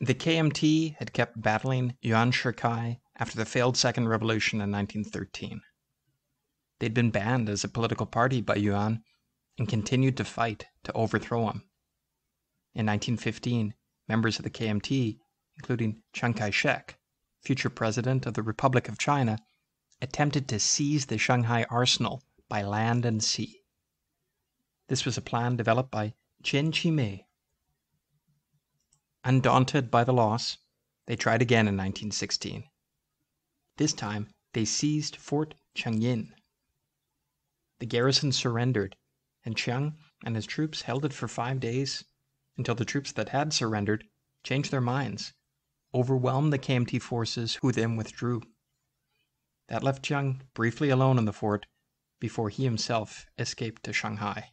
The KMT had kept battling Yuan Shikai after the failed Second Revolution in 1913. They'd been banned as a political party by Yuan and continued to fight to overthrow him. In 1915, members of the KMT, including Chiang Kai-shek, future president of the Republic of China, attempted to seize the Shanghai arsenal by land and sea. This was a plan developed by Chen Qimei. Undaunted by the loss, they tried again in 1916. This time, they seized Fort Chengyin. The garrison surrendered, and Chiang and his troops held it for 5 days until the troops that had surrendered changed their minds, overwhelmed the KMT forces, who then withdrew. That left Chiang briefly alone in the fort before he himself escaped to Shanghai.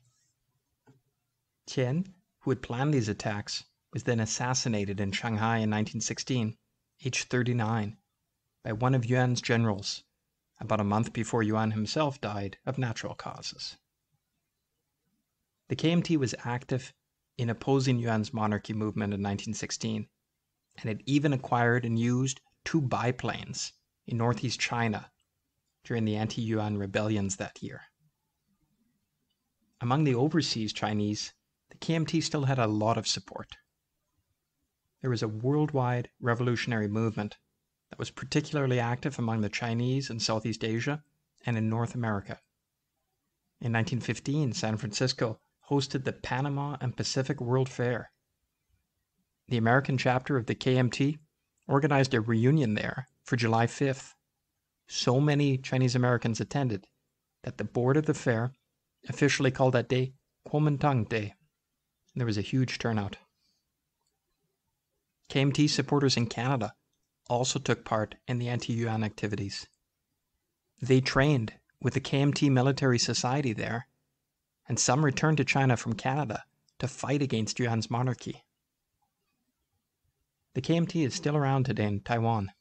Tien, who had planned these attacks, was then assassinated in Shanghai in 1916, aged 39, by one of Yuan's generals, about a month before Yuan himself died of natural causes. The KMT was active in opposing Yuan's monarchy movement in 1916, and had even acquired and used 2 biplanes in northeast China during the anti-Yuan rebellions that year. Among the overseas Chinese, the KMT still had a lot of support. There was a worldwide revolutionary movement that was particularly active among the Chinese in Southeast Asia and in North America. In 1915, San Francisco hosted the Panama and Pacific World Fair. The American chapter of the KMT organized a reunion there for July 5th. So many Chinese Americans attended that the board of the fair officially called that day Kuomintang Day, and there was a huge turnout. KMT supporters in Canada also took part in the anti-Yuan activities. They trained with the KMT Military Society there, and some returned to China from Canada to fight against Yuan's monarchy. The KMT is still around today in Taiwan.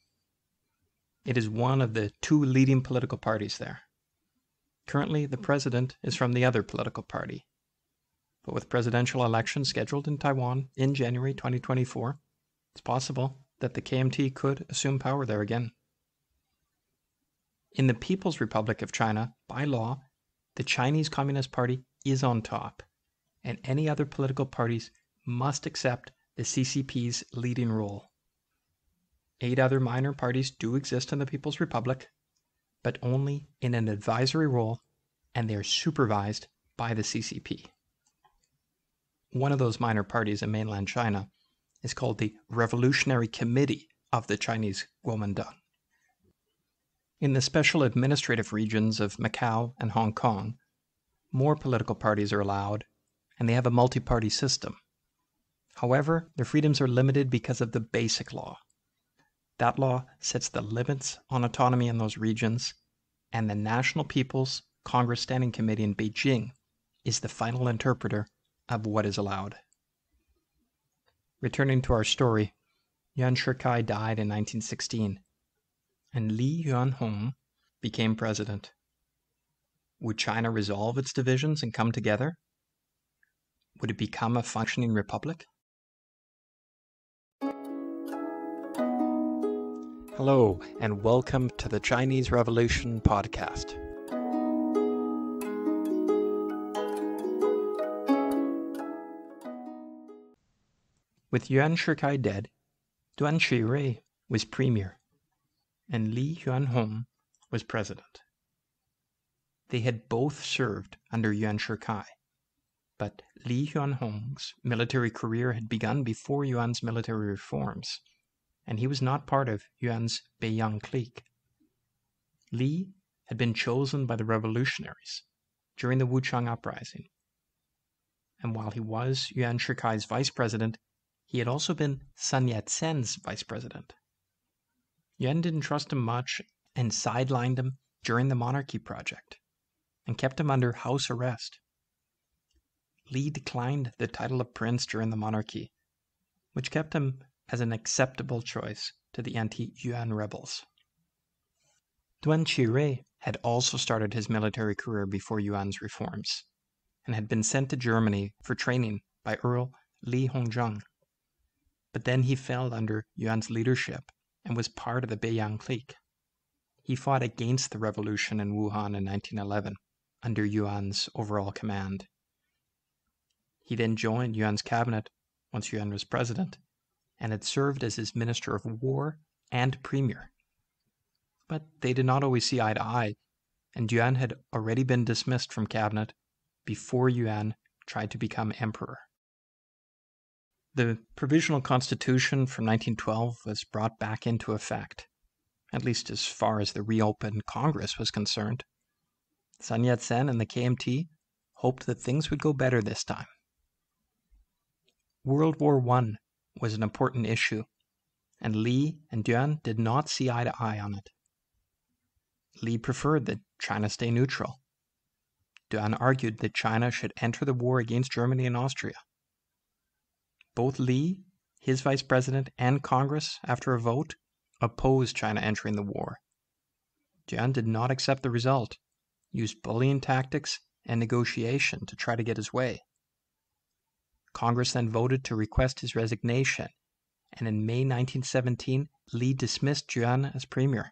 It is one of the 2 leading political parties there. Currently, the president is from the other political party, but with presidential elections scheduled in Taiwan in January 2024, it's possible that the KMT could assume power there again. In the People's Republic of China, by law, the Chinese Communist Party is on top, and any other political parties must accept the CCP's leading role. 8 other minor parties do exist in the People's Republic, but only in an advisory role, and they are supervised by the CCP. One of those minor parties in mainland China is called the Revolutionary Committee of the Chinese Kuomintang. In the special administrative regions of Macau and Hong Kong, more political parties are allowed, and they have a multi-party system. However, their freedoms are limited because of the Basic Law. That law sets the limits on autonomy in those regions, and the National People's Congress Standing Committee in Beijing is the final interpreter of what is allowed. Returning to our story, Yuan Shikai died in 1916, and Li Yuanhong became president. Would China resolve its divisions and come together? Would it become a functioning republic? Hello, and welcome to the Chinese Revolution podcast. With Yuan Shikai dead, Duan Qirui was premier, and Li Yuanhong was president. They had both served under Yuan Shikai, but Li Yuanhong's military career had begun before Yuan's military reforms, and he was not part of Yuan's Beiyang clique. Li had been chosen by the revolutionaries during the Wuchang uprising, and while he was Yuan Shikai's vice president, he had also been Sun Yat-sen's vice president. Yuan didn't trust him much and sidelined him during the monarchy project and kept him under house arrest. Li declined the title of prince during the monarchy, which kept him as an acceptable choice to the anti-Yuan rebels. Duan Qirui had also started his military career before Yuan's reforms and had been sent to Germany for training by Earl Li Hongzhang. but then he fell under Yuan's leadership and was part of the Beiyang clique. He fought against the revolution in Wuhan in 1911, under Yuan's overall command. He then joined Yuan's cabinet once Yuan was president, and had served as his Minister of War and Premier. But they did not always see eye to eye, and Yuan had already been dismissed from cabinet before Yuan tried to become emperor. The Provisional Constitution from 1912 was brought back into effect, at least as far as the reopened Congress was concerned. Sun Yat-sen and the KMT hoped that things would go better this time. World War I was an important issue, and Li and Yuan did not see eye to eye on it. Li preferred that China stay neutral. Yuan argued that China should enter the war against Germany and Austria. Both Li, his vice president, and Congress, after a vote, opposed China entering the war. Yuan did not accept the result, used bullying tactics and negotiation to try to get his way. Congress then voted to request his resignation, and in May 1917, Li dismissed Yuan as premier.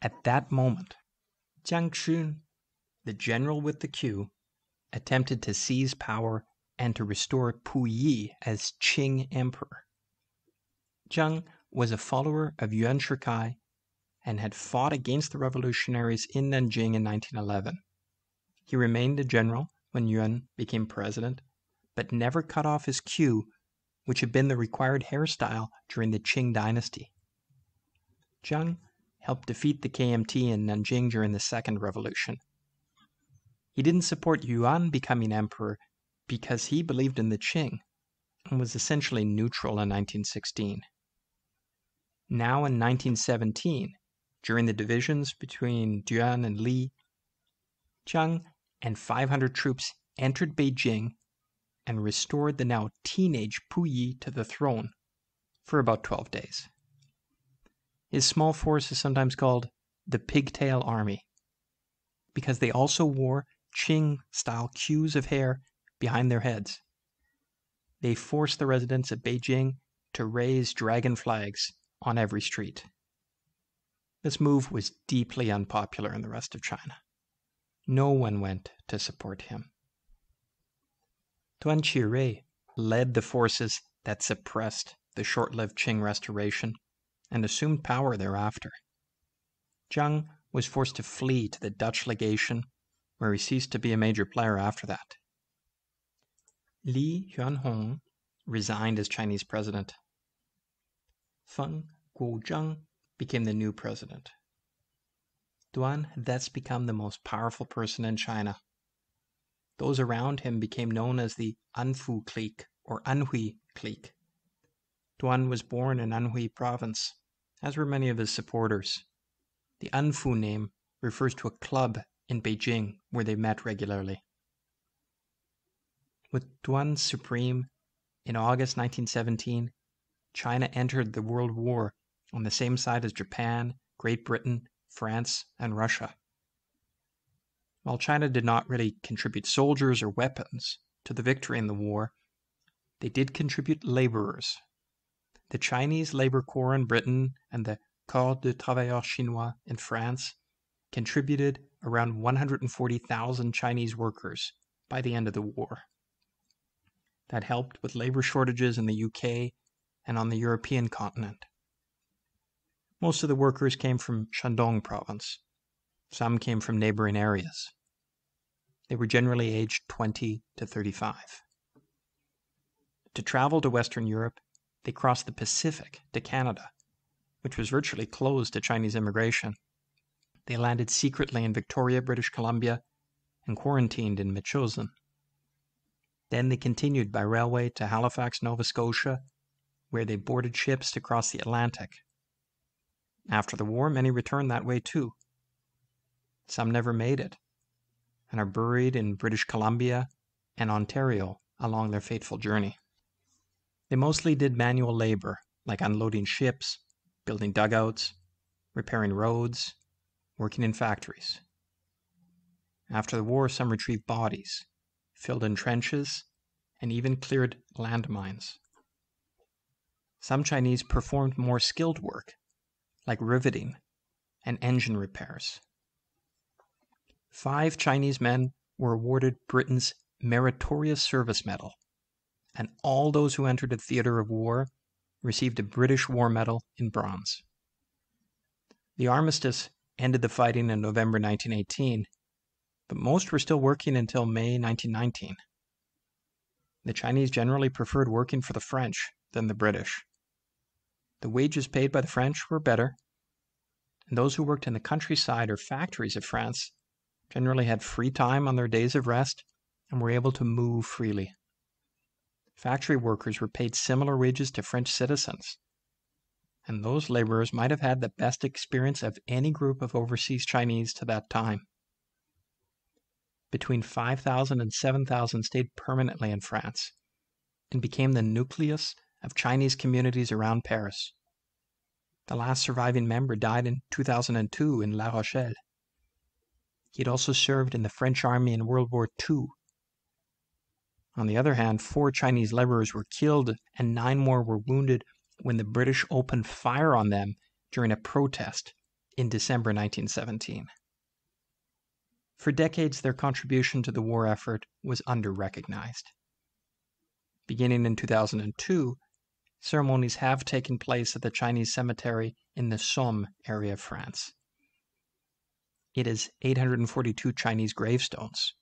At that moment, Zhang Xun, the general with the Q, attempted to seize power and to restore Puyi as Qing emperor. Zhang was a follower of Yuan Shikai and had fought against the revolutionaries in Nanjing in 1911. He remained a general when Yuan became president, but never cut off his queue, which had been the required hairstyle during the Qing dynasty. Zhang helped defeat the KMT in Nanjing during the Second Revolution. He didn't support Yuan becoming emperor because he believed in the Qing and was essentially neutral in 1916. Now in 1917, during the divisions between Yuan and Li, Zhang and 500 troops entered Beijing and restored the now teenage Puyi to the throne for about 12 days. His small force is sometimes called the Pigtail Army because they also wore Qing-style queues of hair behind their heads. They forced the residents of Beijing to raise dragon flags on every street. This move was deeply unpopular in the rest of China. No one went to support him. Duan Qirui led the forces that suppressed the short-lived Qing restoration and assumed power thereafter. Zhang was forced to flee to the Dutch legation, where he ceased to be a major player after that. Li Yuanhong resigned as Chinese president. Feng Guozhang became the new president. Duan had thus become the most powerful person in China. Those around him became known as the Anfu clique or Anhui clique. Duan was born in Anhui province, as were many of his supporters. The Anfu name refers to a club in Beijing where they met regularly. With Duan supreme, in August 1917, China entered the World War on the same side as Japan, Great Britain, France, and Russia. While China did not really contribute soldiers or weapons to the victory in the war, they did contribute laborers. The Chinese Labour Corps in Britain and the Corps de Travailleurs Chinois in France contributed around 140,000 Chinese workers by the end of the war. That helped with labor shortages in the UK and on the European continent. Most of the workers came from Shandong province. Some came from neighboring areas. They were generally aged 20 to 35. To travel to Western Europe, they crossed the Pacific to Canada, which was virtually closed to Chinese immigration. They landed secretly in Victoria, British Columbia, and quarantined in Mitchosin. Then they continued by railway to Halifax, Nova Scotia, where they boarded ships to cross the Atlantic. After the war, many returned that way too. Some never made it, and are buried in British Columbia and Ontario along their fateful journey. They mostly did manual labor, like unloading ships, building dugouts, repairing roads, working in factories. After the war, some retrieved bodies, filled in trenches, and even cleared landmines. some Chinese performed more skilled work, like riveting and engine repairs. 5 Chinese men were awarded Britain's Meritorious Service Medal, and all those who entered the theater of war received a British War Medal in bronze. The armistice ended the fighting in November 1918, but most were still working until May 1919. The Chinese generally preferred working for the French than the British. The wages paid by the French were better, and those who worked in the countryside or factories of France generally had free time on their days of rest and were able to move freely. Factory workers were paid similar wages to French citizens, and those laborers might have had the best experience of any group of overseas Chinese to that time. Between 5,000 and 7,000 stayed permanently in France and became the nucleus of Chinese communities around Paris. The last surviving member died in 2002 in La Rochelle. He had also served in the French army in World War II. On the other hand, 4 Chinese laborers were killed and 9 more were wounded when the British opened fire on them during a protest in December 1917. For decades, their contribution to the war effort was under-recognized. Beginning in 2002, ceremonies have taken place at the Chinese cemetery in the Somme area of France. It is 842 Chinese gravestones,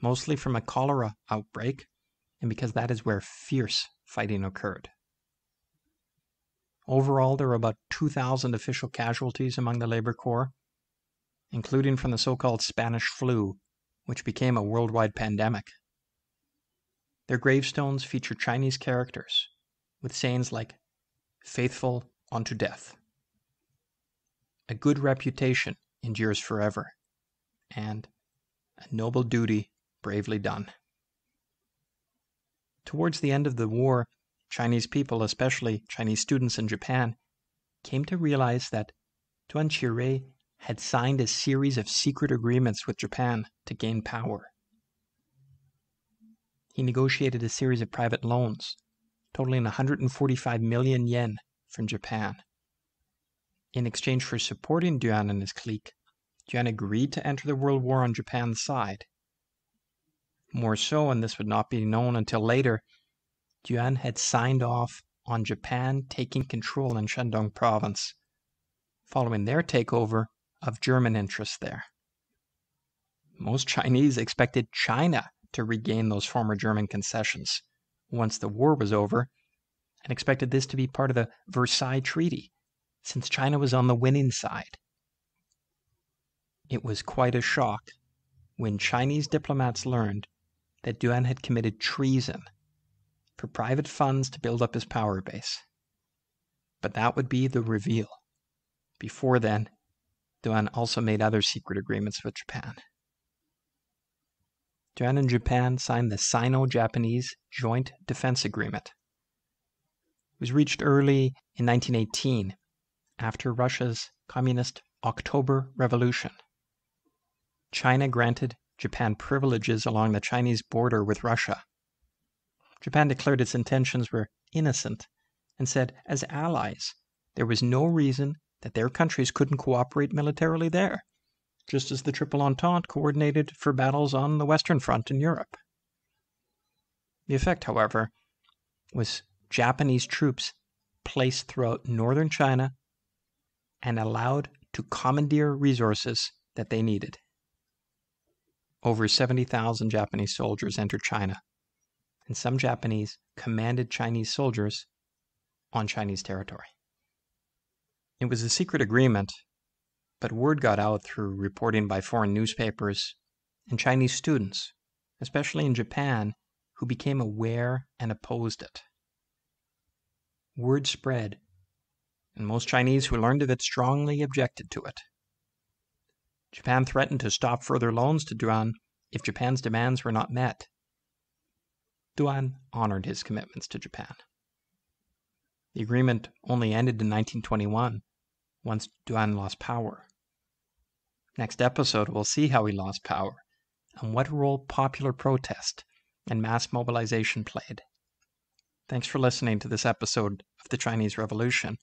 mostly from a cholera outbreak, and because that is where fierce fighting occurred. Overall, there were about 2,000 official casualties among the Labour Corps, including from the so-called Spanish flu, which became a worldwide pandemic. Their gravestones feature Chinese characters, with sayings like, "Faithful unto death," "A good reputation endures forever," and "A noble duty bravely done." Towards the end of the war, Chinese people, especially Chinese students in Japan, came to realize that Duan Qirui had signed a series of secret agreements with Japan to gain power. He negotiated a series of private loans, totaling 145 million yen from Japan. In exchange for supporting Duan and his clique, Duan agreed to enter the World War on Japan's side. More so, and this would not be known until later, Duan had signed off on Japan taking control in Shandong province, following their takeover of German interests there. Most Chinese expected China to regain those former German concessions once the war was over, and expected this to be part of the Versailles Treaty, since China was on the winning side. It was quite a shock when Chinese diplomats learned that Duan had committed treason for private funds to build up his power base. But that would be the reveal. Before then, Duan also made other secret agreements with Japan. Duan and Japan signed the Sino-Japanese Joint Defense Agreement. It was reached early in 1918, after Russia's Communist October Revolution. China granted Japan privileges along the Chinese border with Russia. Japan declared its intentions were innocent and said, as allies, there was no reason that their countries couldn't cooperate militarily there, just as the Triple Entente coordinated for battles on the Western Front in Europe. The effect, however, was Japanese troops placed throughout northern China and allowed to commandeer resources that they needed. Over 70,000 Japanese soldiers entered China, and some Japanese commanded Chinese soldiers on Chinese territory. It was a secret agreement, but word got out through reporting by foreign newspapers and Chinese students, especially in Japan, who became aware and opposed it. Word spread, and most Chinese who learned of it strongly objected to it. Japan threatened to stop further loans to Duan if Japan's demands were not met. Duan honored his commitments to Japan. The agreement only ended in 1921, once Duan lost power. Next episode, we'll see how he lost power and what role popular protest and mass mobilization played. Thanks for listening to this episode of The Chinese Revolution.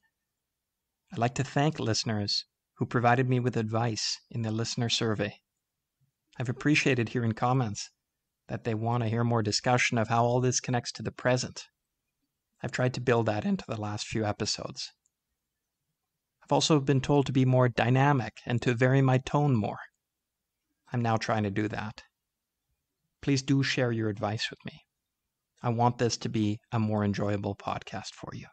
I'd like to thank listeners who provided me with advice in the listener survey. I've appreciated hearing comments that they want to hear more discussion of how all this connects to the present. I've tried to build that into the last few episodes. I've also been told to be more dynamic and to vary my tone more. I'm now trying to do that. Please do share your advice with me. I want this to be a more enjoyable podcast for you.